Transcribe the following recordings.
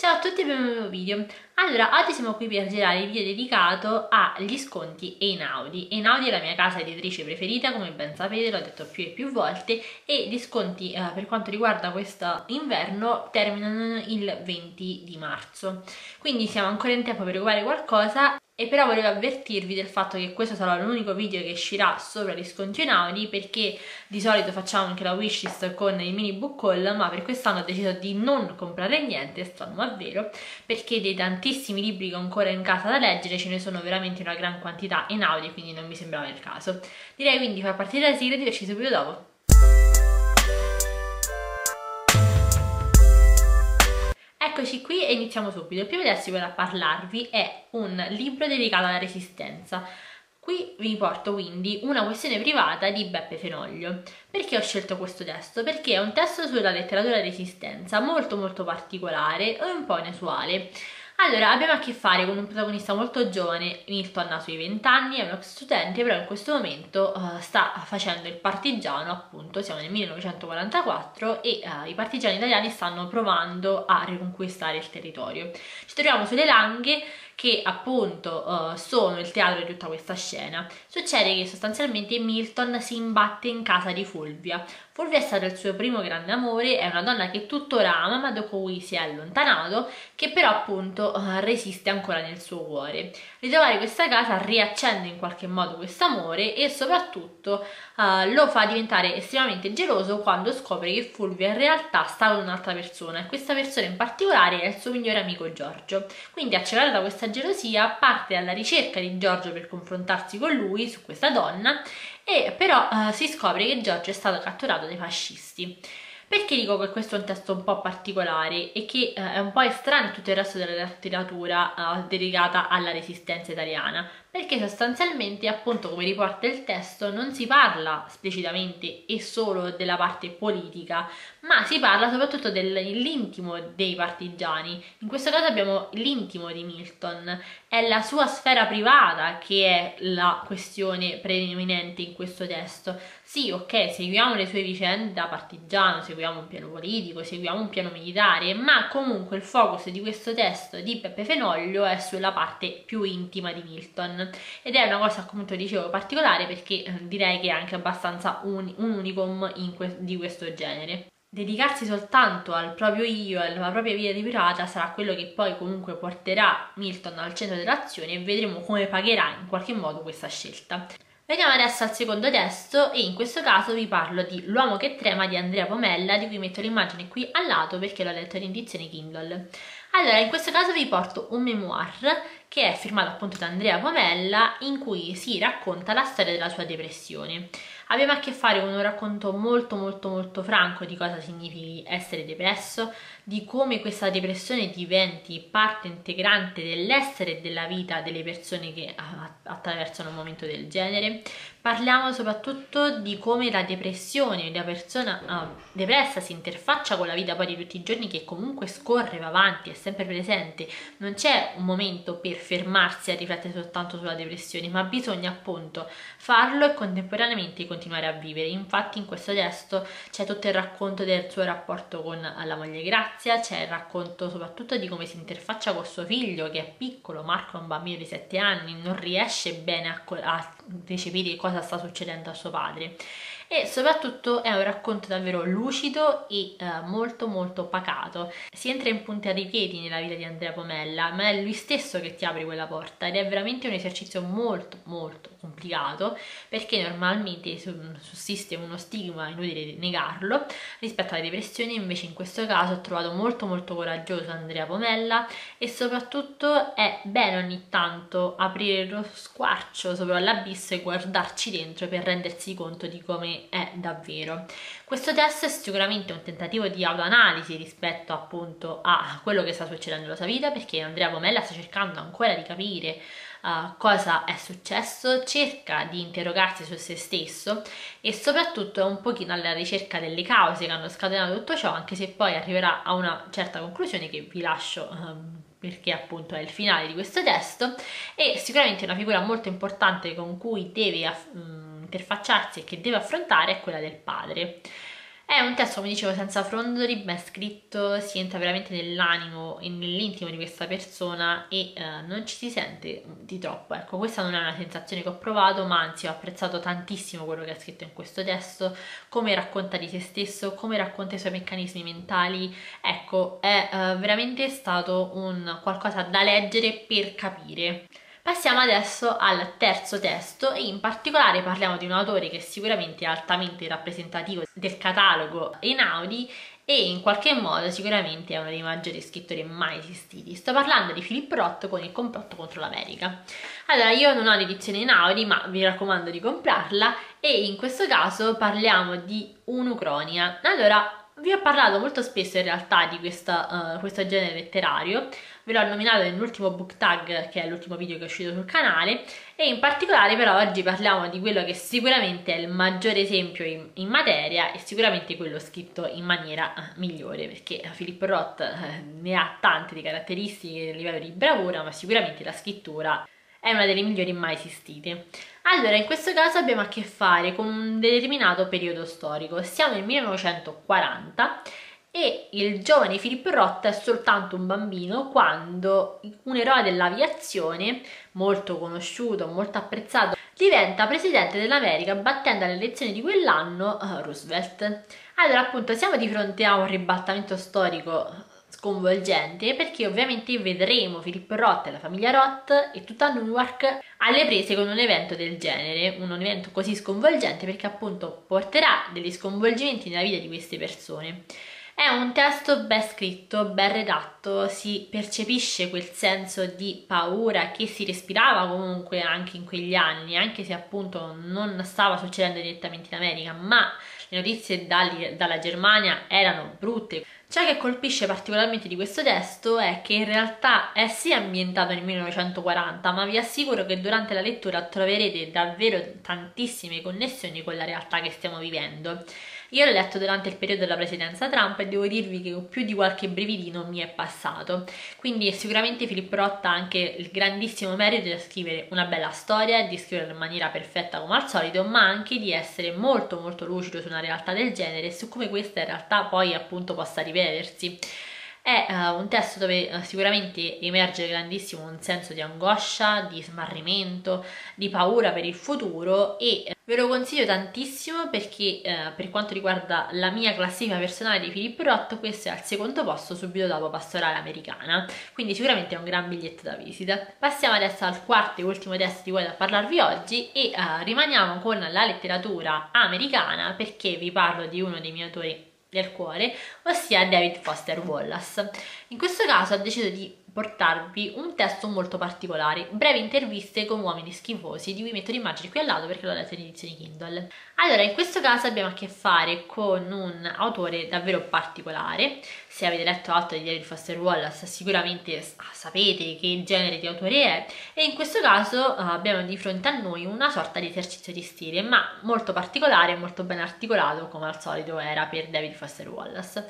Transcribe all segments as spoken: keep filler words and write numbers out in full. Ciao a tutti e benvenuti in un nuovo video. Allora, oggi siamo qui per girare il video dedicato agli sconti Einaudi. Einaudi è la mia casa editrice preferita, come ben sapete, l'ho detto più e più volte, e gli sconti eh, per quanto riguarda questo inverno terminano il venti di marzo. Quindi siamo ancora in tempo per recuperare qualcosa. E però volevo avvertirvi del fatto che questo sarà l'unico video che uscirà sopra gli sconti Einaudi, perché di solito facciamo anche la wishlist con il mini book haul, ma per quest'anno ho deciso di non comprare niente, strano ma vero, perché dei tantissimi libri che ho ancora in casa da leggere ce ne sono veramente una gran quantità Einaudi, quindi non mi sembrava il caso. Direi quindi far partire la sigla e divertirci subito dopo. Eccoci qui e iniziamo subito. Il primo testo che vorrei parlarvi è un libro dedicato alla resistenza. Qui vi porto quindi Una questione privata di Beppe Fenoglio. Perché ho scelto questo testo? Perché è un testo sulla letteratura resistenza, molto molto particolare e un po' inusuale. Allora, abbiamo a che fare con un protagonista molto giovane, intorno ai suoi vent'anni, è un ex studente, però in questo momento uh, sta facendo il partigiano, appunto, siamo nel millenovecentoquarantaquattro e uh, i partigiani italiani stanno provando a riconquistare il territorio. Ci troviamo sulle Langhe, che appunto uh, sono il teatro di tutta questa scena. Succede che sostanzialmente Milton si imbatte in casa di Fulvia. Fulvia è stato il suo primo grande amore, è una donna che tuttora ama ma da cui si è allontanato, che però appunto uh, resiste ancora nel suo cuore. Ritrovare questa casa riaccende in qualche modo quest'amore e soprattutto uh, lo fa diventare estremamente geloso quando scopre che Fulvia in realtà sta con un'altra persona, e questa persona in particolare è il suo migliore amico Giorgio. Quindi, accelerata da questa gelosia, parte alla ricerca di Giorgio per confrontarsi con lui su questa donna, e però eh, si scopre che Giorgio è stato catturato dai fascisti. Perché dico che questo è un testo un po' particolare e che eh, è un po' estraneo a tutto il resto della letteratura eh, dedicata alla resistenza italiana? Perché sostanzialmente, appunto, come riporta il testo, non si parla esplicitamente e solo della parte politica, ma si parla soprattutto dell'intimo dei partigiani. In questo caso abbiamo l'intimo di Milton, è la sua sfera privata che è la questione preeminente in questo testo. Sì, ok, seguiamo le sue vicende da partigiano, seguiamo un piano politico, seguiamo un piano militare, ma comunque il focus di questo testo di Beppe Fenoglio è sulla parte più intima di Milton, ed è una cosa, come dicevo, particolare, perché direi che è anche abbastanza un, un unicum in que di questo genere. Dedicarsi soltanto al proprio io e alla propria vita privata sarà quello che poi comunque porterà Milton al centro dell'azione, e vedremo come pagherà in qualche modo questa scelta. Veniamo adesso al secondo testo, e in questo caso vi parlo di L'uomo che trema di Andrea Pomella, di cui metto l'immagine qui al lato perché l'ho letto in edizione Kindle. Allora, in questo caso vi porto un memoir che è firmato appunto da Andrea Pomella, in cui si racconta la storia della sua depressione. Abbiamo a che fare con un racconto molto molto molto franco di cosa significhi essere depresso, di come questa depressione diventi parte integrante dell'essere e della vita delle persone che attraversano un momento del genere. Parliamo soprattutto di come la depressione, la persona uh, depressa si interfaccia con la vita poi di tutti i giorni, che comunque scorre, va avanti, è sempre presente. Non c'è un momento per fermarsi a riflettere soltanto sulla depressione, ma bisogna appunto farlo e contemporaneamente continuare a vivere. Infatti in questo testo c'è tutto il racconto del suo rapporto con la moglie Grazia, c'è il racconto soprattutto di come si interfaccia con suo figlio che è piccolo, Marco è un bambino di sette anni, non riesce bene a, a recepire cosa sta succedendo a suo padre, e soprattutto è un racconto davvero lucido e eh, molto molto pacato. Si entra in punta di piedi nella vita di Andrea Pomella, ma è lui stesso che ti apre quella porta, ed è veramente un esercizio molto molto complicato, perché normalmente sussiste uno stigma, inutile negarlo, rispetto alla depressione. Invece in questo caso ho trovato molto molto coraggioso Andrea Pomella, e soprattutto è bene ogni tanto aprire lo squarcio sopra l'abisso e guardarci dentro per rendersi conto di come è davvero. Questo testo è sicuramente un tentativo di autoanalisi rispetto appunto a quello che sta succedendo nella sua vita, perché Andrea Pomella sta cercando ancora di capire uh, cosa è successo, cerca di interrogarsi su se stesso, e soprattutto è un pochino alla ricerca delle cause che hanno scatenato tutto ciò, anche se poi arriverà a una certa conclusione che vi lascio um, perché appunto è il finale di questo testo. E sicuramente una figura molto importante con cui deve aff- interfacciarsi e che deve affrontare è quella del padre. È un testo, come dicevo, senza frondoli, ben scritto, si entra veramente nell'animo e nell'intimo di questa persona e eh, non ci si sente di troppo. Ecco, questa non è una sensazione che ho provato, ma anzi ho apprezzato tantissimo quello che ha scritto in questo testo, come racconta di se stesso, come racconta i suoi meccanismi mentali. Ecco, è eh, veramente stato un qualcosa da leggere per capire. Passiamo adesso al terzo testo e in particolare parliamo di un autore che sicuramente è altamente rappresentativo del catalogo Einaudi e in qualche modo sicuramente è uno dei maggiori scrittori mai esistiti. Sto parlando di Philip Roth con Il complotto contro l'America. Allora, io non ho l'edizione Einaudi, ma vi raccomando di comprarla, e in questo caso parliamo di un'ucronia. Allora, vi ho parlato molto spesso in realtà di questa, uh, questo genere letterario, ve l'ho nominato nell'ultimo book tag, che è l'ultimo video che è uscito sul canale, e in particolare però oggi parliamo di quello che sicuramente è il maggiore esempio in, in materia e sicuramente quello scritto in maniera migliore, perché Philip Roth eh, ne ha tante di caratteristiche a livello di bravura, ma sicuramente la scrittura è una delle migliori mai esistite. Allora, in questo caso abbiamo a che fare con un determinato periodo storico, siamo nel millenovecentoquaranta e il giovane Philip Roth è soltanto un bambino quando un eroe dell'aviazione, molto conosciuto, molto apprezzato, diventa presidente dell'America battendo alle elezioni di quell'anno uh, Roosevelt. Allora, appunto, siamo di fronte a un ribaltamento storico sconvolgente, perché ovviamente vedremo Philip Roth e la famiglia Roth e tutta Newark alle prese con un evento del genere, un evento così sconvolgente perché appunto porterà degli sconvolgimenti nella vita di queste persone. È un testo ben scritto, ben redatto, si percepisce quel senso di paura che si respirava comunque anche in quegli anni, anche se appunto non stava succedendo direttamente in America, ma le notizie dalla Germania erano brutte. Ciò che colpisce particolarmente di questo testo è che in realtà è sì ambientato nel millenovecentoquaranta, ma vi assicuro che durante la lettura troverete davvero tantissime connessioni con la realtà che stiamo vivendo. Io l'ho letto durante il periodo della presidenza Trump e devo dirvi che più di qualche brividino mi è passato, quindi sicuramente Philip Roth ha anche il grandissimo merito di scrivere una bella storia, di scriverla in maniera perfetta come al solito, ma anche di essere molto molto lucido su una realtà del genere e su come questa in realtà poi appunto possa rivelersi. È uh, un testo dove uh, sicuramente emerge grandissimo un senso di angoscia, di smarrimento, di paura per il futuro, e uh, ve lo consiglio tantissimo perché uh, per quanto riguarda la mia classifica personale di Philip Roth, questo è al secondo posto subito dopo Pastorale Americana, quindi sicuramente è un gran biglietto da visita. Passiamo adesso al quarto e ultimo testo di cui vado a parlarvi oggi e uh, rimaniamo con la letteratura americana, perché vi parlo di uno dei miei autori del cuore, ossia David Foster Wallace. In questo caso ho deciso di portarvi un testo molto particolare, Brevi interviste con uomini schifosi, di cui metto l'immagine qui al lato perché l'ho letto in edizione Kindle. Allora, in questo caso abbiamo a che fare con un autore davvero particolare. Se avete letto altro di David Foster Wallace sicuramente sapete che genere di autore è, e in questo caso abbiamo di fronte a noi una sorta di esercizio di stile, ma molto particolare e molto ben articolato, come al solito era per David Foster Wallace.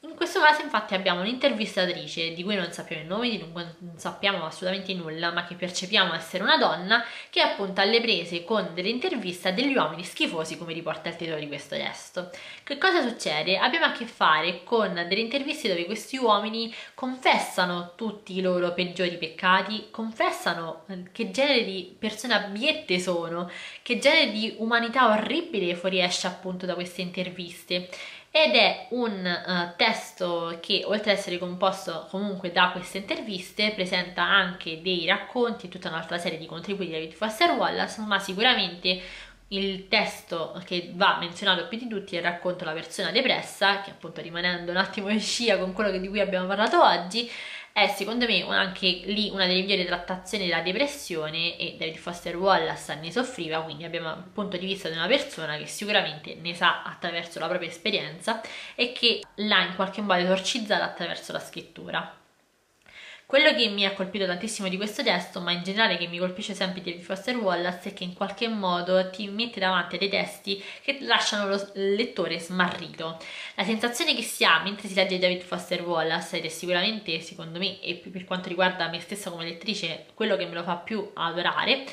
In questo caso infatti abbiamo un'intervistatrice di cui non sappiamo il nome, di cui non sappiamo assolutamente nulla, ma che percepiamo essere una donna, che appunto alle prese con delle interviste a degli uomini schifosi, come riporta il titolo di questo testo. Che cosa succede? Abbiamo a che fare con delle interviste dove questi uomini confessano tutti i loro peggiori peccati, confessano che genere di persone abiette sono, che genere di umanità orribile fuoriesce appunto da queste interviste. Ed è un uh, testo che, oltre ad essere composto comunque da queste interviste, presenta anche dei racconti, tutta un'altra serie di contributi di David Foster Wallace, ma sicuramente il testo che va menzionato più di tutti è il racconto La persona depressa, che appunto, rimanendo un attimo in scia con quello di cui abbiamo parlato oggi, è secondo me anche lì una delle migliori trattazioni della depressione, e David Foster Wallace ne soffriva, quindi abbiamo un punto di vista di una persona che sicuramente ne sa attraverso la propria esperienza e che l'ha in qualche modo esorcizzata attraverso la scrittura. Quello che mi ha colpito tantissimo di questo testo, ma in generale che mi colpisce sempre di David Foster Wallace, è che in qualche modo ti mette davanti a dei testi che lasciano lo, il lettore smarrito. La sensazione che si ha mentre si legge David Foster Wallace, ed è sicuramente, secondo me, e per quanto riguarda me stessa come lettrice, quello che me lo fa più adorare,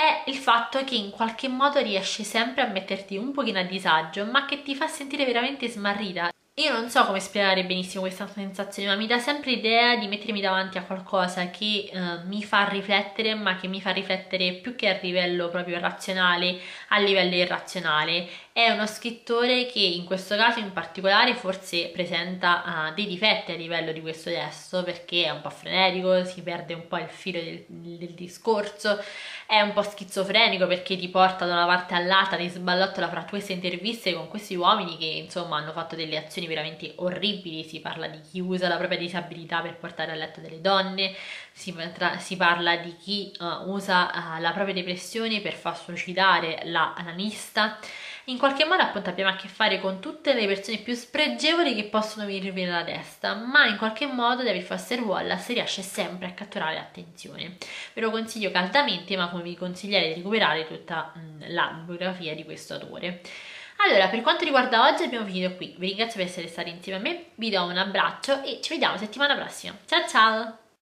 è il fatto che in qualche modo riesce sempre a metterti un pochino a disagio, ma che ti fa sentire veramente smarrita. Io non so come spiegare benissimo questa sensazione, ma mi dà sempre l'idea di mettermi davanti a qualcosa che eh, mi fa riflettere, ma che mi fa riflettere più che a livello proprio razionale, a livello irrazionale. È uno scrittore che in questo caso in particolare forse presenta uh, dei difetti a livello di questo testo, perché è un po' frenetico, si perde un po' il filo del, del discorso, è un po' schizofrenico perché ti porta da una parte all'altra, ti sballottola fra queste interviste con questi uomini che insomma hanno fatto delle azioni veramente orribili. Si parla di chi usa la propria disabilità per portare a letto delle donne, si, tra, si parla di chi uh, usa uh, la propria depressione per far suicidare l'analista. In qualche modo appunto abbiamo a che fare con tutte le persone più spregevoli che possono venirvi nella testa, ma in qualche modo David Foster Wallace riesce sempre a catturare l'attenzione. Ve lo consiglio caldamente, ma come vi consiglierei di recuperare tutta la bibliografia di questo autore. Allora, per quanto riguarda oggi abbiamo finito qui. Vi ringrazio per essere stati insieme a me, vi do un abbraccio e ci vediamo settimana prossima. Ciao ciao!